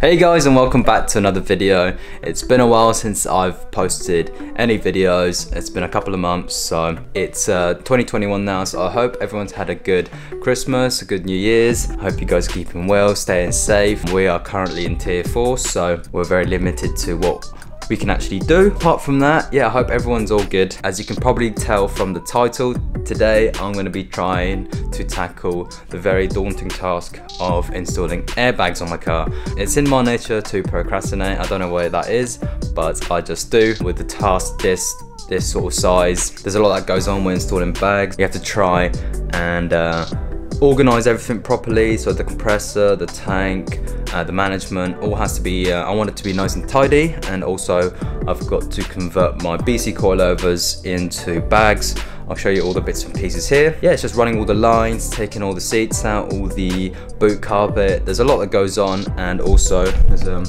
Hey guys, and welcome back to another video. It's been a while since I've posted any videos. It's been a couple of months, so it's 2021 now, so I hope everyone's had a good Christmas, a good New Year's. I hope you guys are keeping well, staying safe. We are currently in tier 4, so we're very limited to what we can actually do. Apart from that, yeah, I hope everyone's all good. As you can probably tell from the title, today I'm going to be trying to tackle the very daunting task of installing airbags on my car. It's in my nature to procrastinate. I don't know why that is, but I just do. With the task this sort of size, there's a lot that goes on when installing bags. You have to try and organize everything properly, so the compressor, the tank, the management, all has to be I want it to be nice and tidy. And also I've got to convert my BC coilovers into bags. I'll show you all the bits and pieces here. Yeah, it's just running all the lines, taking all the seats out, all the boot carpet. There's a lot that goes on, and also there's some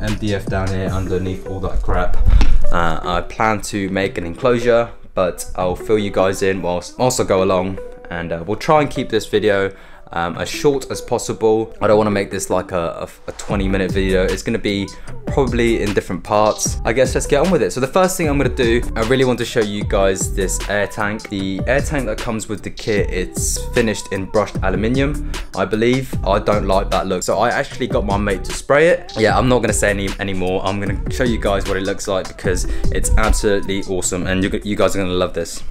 MDF down here underneath all that crap. I plan to make an enclosure, but I'll fill you guys in whilst I go along. And we'll try and keep this video as short as possible. I don't want to make this like a 20-minute video. It's going to be probably in different parts. I guess let's get on with it. So the first thing I'm going to do, I really want to show you guys this air tank. The air tank that comes with the kit, it's finished in brushed aluminium, I believe. I don't like that look, so I actually got my mate to spray it. Yeah, I'm not going to say any more. I'm going to show you guys what it looks like because it's absolutely awesome, and you guys are going to love this.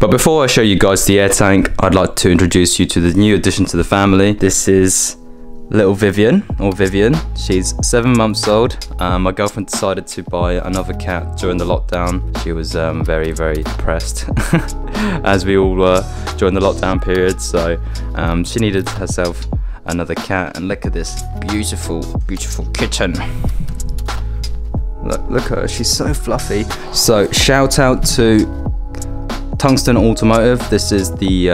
But before I show you guys the air tank, I'd like to introduce you to the new addition to the family. This is little Vivian, or Vivian. She's 7 months old. My girlfriend decided to buy another cat during the lockdown. She was very, very depressed, as we all were during the lockdown period. So she needed herself another cat. And look at this beautiful, beautiful kitten. Look at her, she's so fluffy. So shout out to Tungsten Automotive. This is the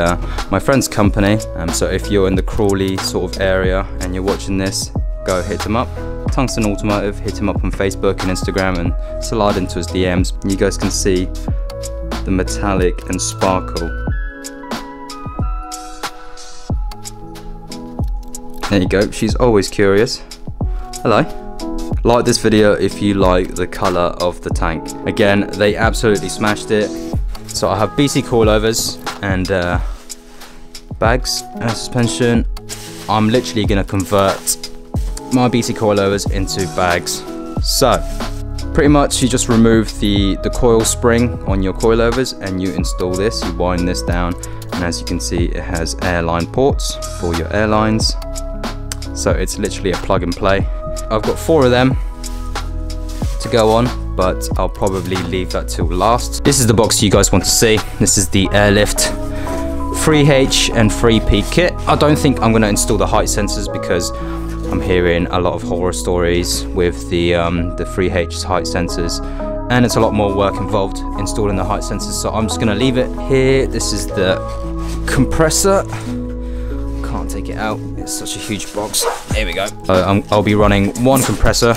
my friend's company, so if you're in the Crawley sort of area and you're watching this, go hit him up. Tungsten Automotive, hit him up on Facebook and Instagram and slide into his DMs. You guys can see the metallic and sparkle. There you go, she's always curious. Hello. Like this video if you like the colour of the tank. Again, they absolutely smashed it. So I have BC coilovers and bags and suspension. I'm literally going to convert my BC coilovers into bags. So pretty much you just remove the coil spring on your coilovers and you install this. You wind this down, and as you can see, it has airline ports for your airlines. So it's literally a plug and play. I've got 4 of them to go on, but I'll probably leave that till last. This is the box you guys want to see. This is the Airlift 3H and 3P kit. I don't think I'm going to install the height sensors because I'm hearing a lot of horror stories with the 3H height sensors, and it's a lot more work involved installing the height sensors, so I'm just going to leave it here. This is the compressor. Can't take it out, it's such a huge box. Here we go. I'll be running one compressor.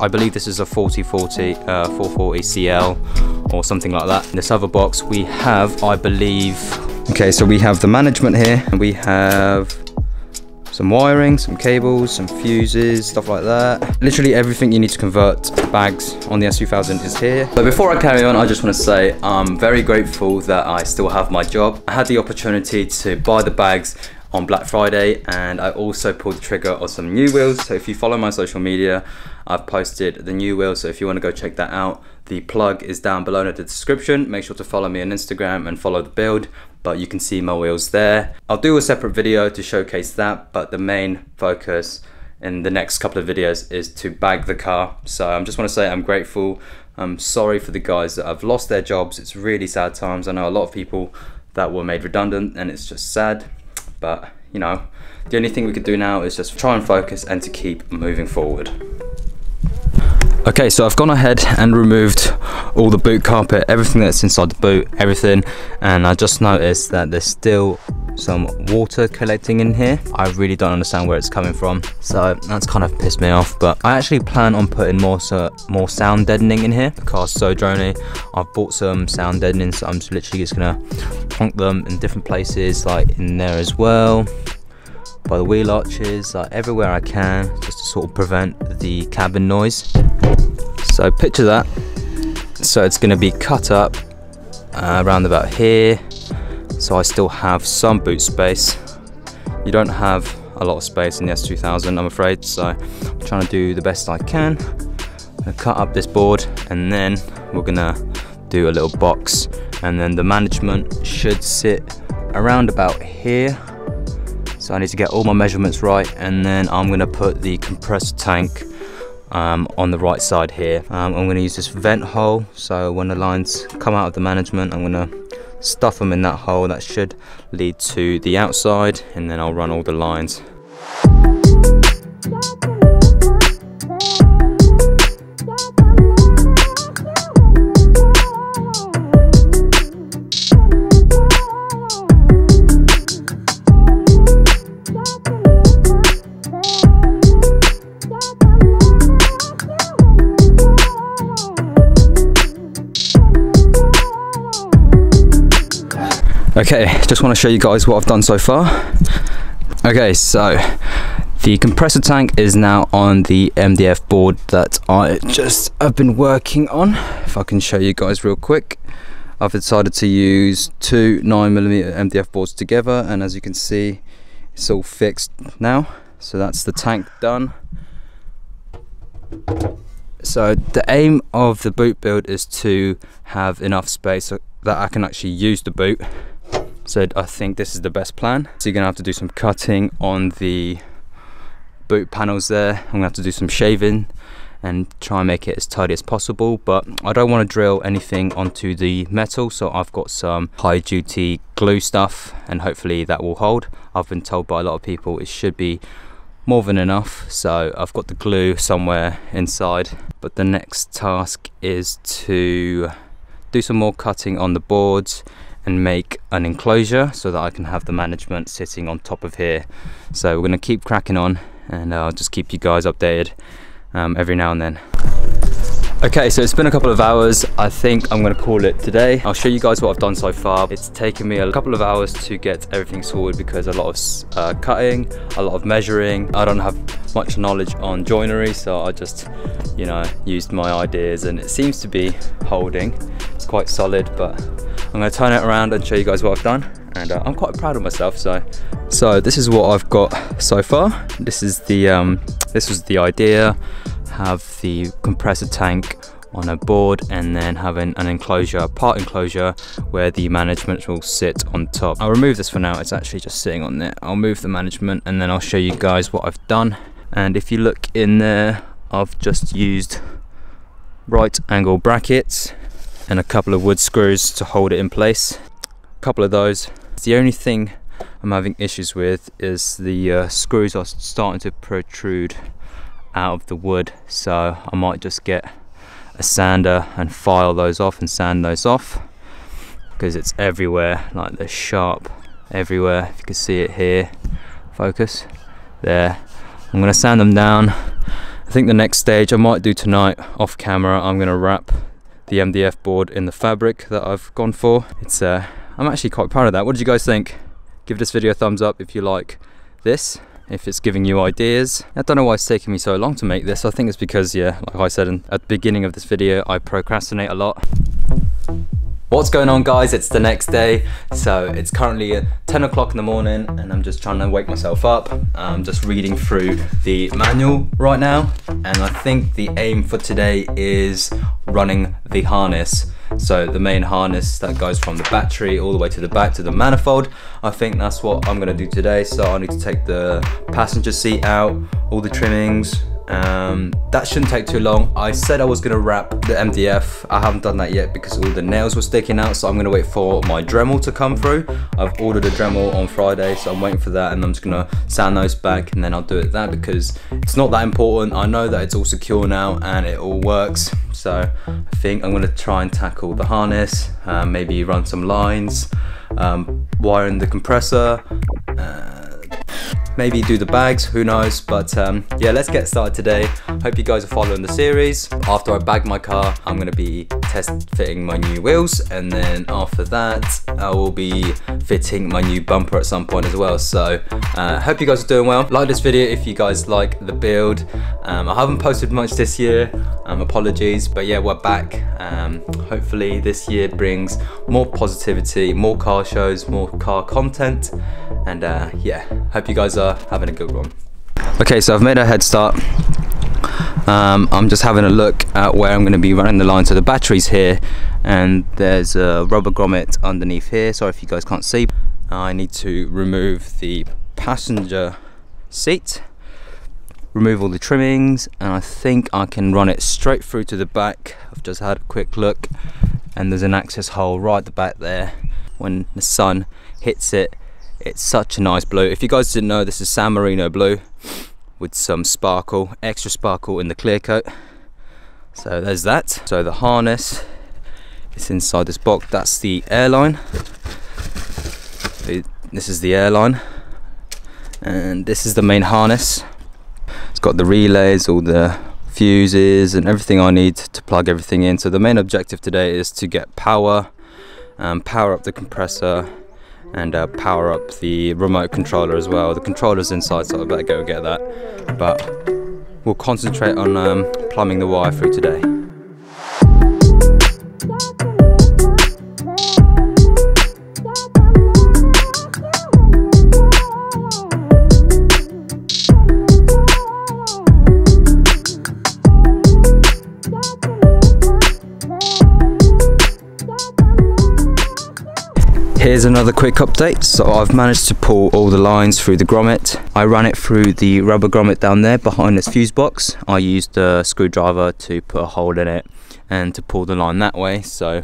I believe this is a 440 CL or something like that. In this other box we have, I believe, okay, so we have the management here, and we have some wiring, some cables, some fuses, stuff like that. Literally everything you need to convert bags on the S2000 is here. But before I carry on, I just want to say I'm very grateful that I still have my job. I had the opportunity to buy the bags on Black Friday, and I also pulled the trigger on some new wheels. So if you follow my social media, I've posted the new wheels, so if you want to go check that out, the plug is down below in the description. Make sure to follow me on Instagram and follow the build, but you can see my wheels there. I'll do a separate video to showcase that, but the main focus in the next couple of videos is to bag the car. So I just want to say I'm grateful. I'm sorry for the guys that have lost their jobs. It's really sad times. I know a lot of people that were made redundant, and it's just sad. But, you know, the only thing we could do now is just try and focus and to keep moving forward. Okay, so I've gone ahead and removed all the boot carpet, everything that's inside the boot, everything. And I just noticed that there's still some water collecting in here. I really don't understand where it's coming from. So that's kind of pissed me off, but I actually plan on putting more sound deadening in here. The car's so droney. I've bought some sound deadening, so I'm just literally just gonna plonk them in different places, like in there as well, by the wheel arches, like everywhere I can, just to sort of prevent the cabin noise. So picture that. So it's gonna be cut up around about here. So I still have some boot space. You don't have a lot of space in the S2000, I'm afraid. So I'm trying to do the best I can. I'm gonna cut up this board, and then we're gonna do a little box. And then the management should sit around about here. So I need to get all my measurements right, and then I'm gonna put the compressor tank on the right side here. I'm gonna use this vent hole, so when the lines come out of the management, I'm gonna stuff them in that hole. That should lead to the outside, and then I'll run all the lines. Okay, just want to show you guys what I've done so far. Okay, so the compressor tank is now on the MDF board that I just have been working on. If I can show you guys real quick, I've decided to use two 9mm MDF boards together, and as you can see, it's all fixed now. So that's the tank done. So the aim of the boot build is to have enough space so that I can actually use the boot. So I think this is the best plan. So you're gonna have to do some cutting on the boot panels there. I'm gonna have to do some shaving and try and make it as tidy as possible, but I don't want to drill anything onto the metal, so I've got some high duty glue stuff, and hopefully that will hold. I've been told by a lot of people it should be more than enough, so I've got the glue somewhere inside. But the next task is to do some more cutting on the boards and make an enclosure so that I can have the management sitting on top of here. So we're gonna keep cracking on, and I'll just keep you guys updated every now and then. Okay, so it's been a couple of hours. I think I'm gonna call it today. I'll show you guys what I've done so far. It's taken me a couple of hours to get everything sorted because a lot of cutting, a lot of measuring. I don't have much knowledge on joinery, so I just, you know, used my ideas, and it seems to be holding. It's quite solid, but I'm gonna turn it around and show you guys what I've done, and I'm quite proud of myself. So this is what I've got so far. This is the this was the idea. Have the compressor tank on a board, and then having an enclosure, a part enclosure, where the management will sit on top. I'll remove this for now, it's actually just sitting on there. I'll move the management, and then I'll show you guys what I've done. And if you look in there, I've just used right angle brackets and a couple of wood screws to hold it in place. A couple of those. The only thing I'm having issues with is the screws are starting to protrude out of the wood, so I might just get a sander and file those off and sand those off, because it's everywhere, like they're sharp everywhere. If you can see it here, focus there. I'm gonna sand them down. I think the next stage I might do tonight off camera, I'm gonna wrap the MDF board in the fabric that I've gone for. It's I'm actually quite proud of that. What did you guys think? Give this video a thumbs up if you like this. if it's giving you ideas. I don't know why it's taking me so long to make this. I think it's because, yeah, like I said at the beginning of this video, I procrastinate a lot. What's going on, guys? It's the next day. So it's currently 10 o'clock in the morning and I'm just trying to wake myself up. I'm just reading through the manual right now. And I think the aim for today is running the harness. So the main harness that goes from the battery all the way to the back to the manifold. I think that's what I'm gonna do today. So I need to take the passenger seat out, all the trimmings. That shouldn't take too long. I said I was gonna wrap the MDF. I haven't done that yet because all the nails were sticking out, so I'm gonna wait for my Dremel to come through. I've ordered a Dremel on Friday, so I'm waiting for that, and I'm just gonna sand those back and then I'll do it that, because it's not that important. I know that it's all secure now and it all works, so I think I'm gonna try and tackle the harness, maybe run some lines, wiring the compressor, maybe do the bags, who knows, but yeah, let's get started today. Hope you guys are following the series. After I bag my car, I'm gonna be test fitting my new wheels, and then after that, I will be fitting my new bumper at some point as well. So hope you guys are doing well. Like this video if you guys like the build. I haven't posted much this year, apologies, but yeah, we're back. Hopefully this year brings more positivity, more car shows, more car content, and yeah, hope you guys are having a good one. Okay, so I've made a head start. I'm just having a look at where I'm going to be running the line. So the battery's here, and there's a rubber grommet underneath here. Sorry if you guys can't see. I need to remove the passenger seat, remove all the trimmings, and I think I can run it straight through to the back. I've just had a quick look, and there's an access hole right at the back there. When the sun hits it, it's such a nice blue. If you guys didn't know, this is San Marino blue with some sparkle, extra sparkle in the clear coat. So there's that. So the harness is inside this box. That's the airline. This is the airline. And this is the main harness. It's got the relays, all the fuses and everything I need to plug everything in. So the main objective today is to get power, power up the compressor, and power up the remote controller as well. The controller's inside, so I better go get that. But we'll concentrate on plumbing the wire through today. Here's another quick update. So I've managed to pull all the lines through the grommet. I ran it through the rubber grommet down there behind this fuse box. I used a screwdriver to put a hole in it and to pull the line that way. So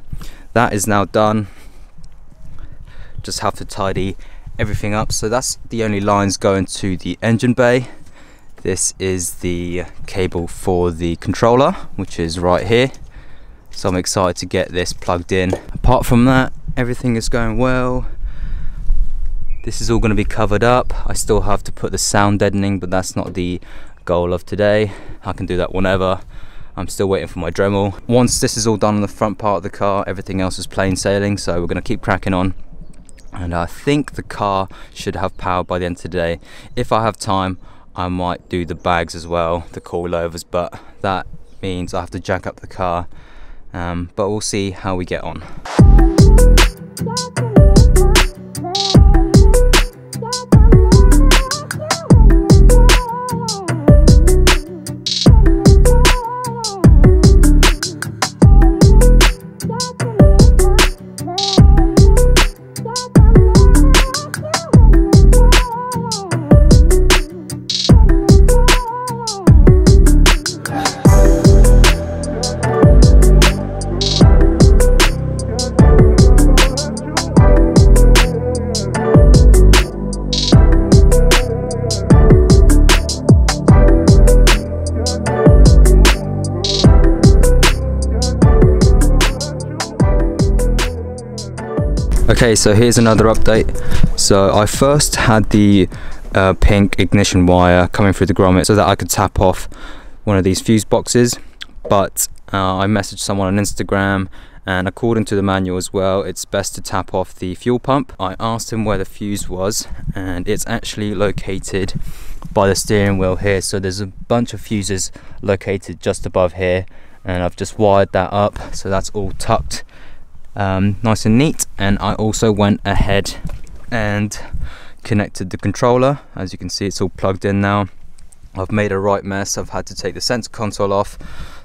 that is now done. Just have to tidy everything up. So that's the only lines going to the engine bay. This is the cable for the controller, which is right here. So I'm excited to get this plugged in. Apart from that, everything is going well. This is all going to be covered up. I still have to put the sound deadening, but that's not the goal of today. I can do that whenever. I'm still waiting for my Dremel. Once this is all done on the front part of the car, everything else is plain sailing, so we're going to keep cracking on. And I think the car should have power by the end of the day. If I have time, I might do the bags as well, the coilovers, but that means I have to jack up the car. But we'll see how we get on. Okay, so here's another update. So I first had the pink ignition wire coming through the grommet so that I could tap off one of these fuse boxes, but I messaged someone on Instagram and according to the manual as well, it's best to tap off the fuel pump. I asked him where the fuse was, and it's actually located by the steering wheel here. So there's a bunch of fuses located just above here, and I've just wired that up, so that's all tucked nice and neat. And I also went ahead and connected the controller. As you can see, it's all plugged in now. I've made a right mess. I've had to take the sensor console off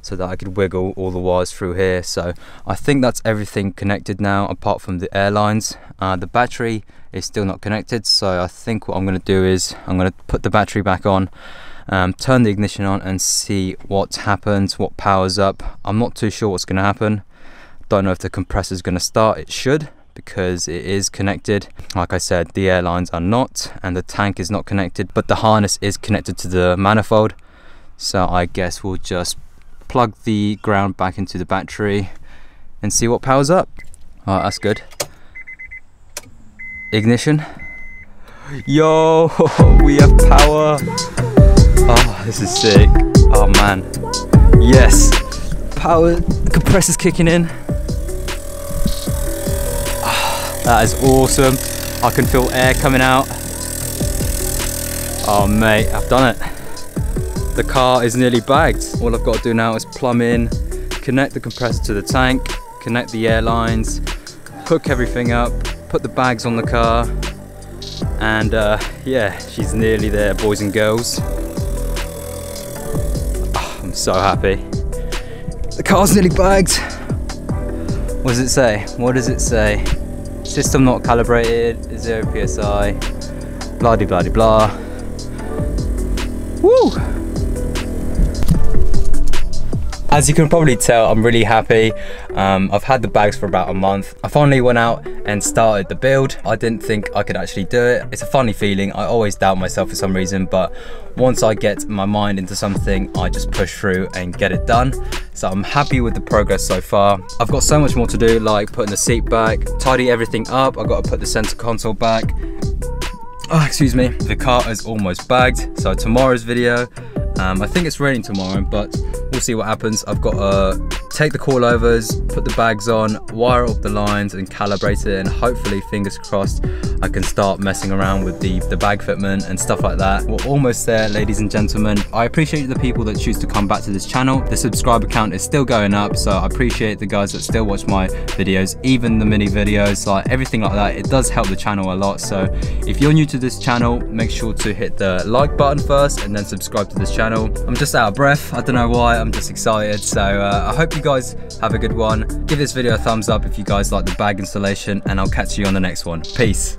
so that I could wiggle all the wires through here. So I think that's everything connected now, apart from the air lines. The battery is still not connected, so I think what I'm going to do is I'm going to put the battery back on, turn the ignition on, and see what happens, what powers up. I'm not too sure what's going to happen. Don't know if the compressor is going to start. It should, because it is connected. Like I said, the air lines are not, and the tank is not connected, but the harness is connected to the manifold. So I guess we'll just plug the ground back into the battery and see what powers up. Alright, that's good. Ignition. Yo, we have power. Oh, this is sick. Oh man, yes, power, compressor's kicking in. That is awesome. I can feel air coming out. Oh mate, I've done it. The car is nearly bagged. All I've got to do now is plumb in, connect the compressor to the tank, connect the air lines, hook everything up, put the bags on the car, and yeah, she's nearly there, boys and girls. Oh, I'm so happy. The car's nearly bagged. What does it say? What does it say? System not calibrated, 0 psi, blah de blah de blah. Woo! As you can probably tell, I'm really happy. I've had the bags for about a month. I finally went out and started the build. I didn't think I could actually do it. It's a funny feeling. I always doubt myself for some reason, but once I get my mind into something, I just push through and get it done. So I'm happy with the progress so far. I've got so much more to do, like putting the seat back, tidy everything up. I've got to put the center console back. Oh, excuse me. The car is almost bagged. So tomorrow's video, I think it's raining tomorrow, but we'll see what happens. I've got to take the coilovers, put the bags on, wire up the lines and calibrate it, and hopefully, fingers crossed, I can start messing around with the bag fitment and stuff like that. We're almost there, ladies and gentlemen. I appreciate the people that choose to come back to this channel. The subscriber count is still going up, so I appreciate the guys that still watch my videos, even the mini videos, like everything like that. It does help the channel a lot. So if you're new to this channel, make sure to hit the like button first and then subscribe to this channel. I'm just out of breath. I don't know why. I'm just excited. So I hope you guys have a good one. Give this video a thumbs up if you guys like the bag installation, and I'll catch you on the next one. Peace.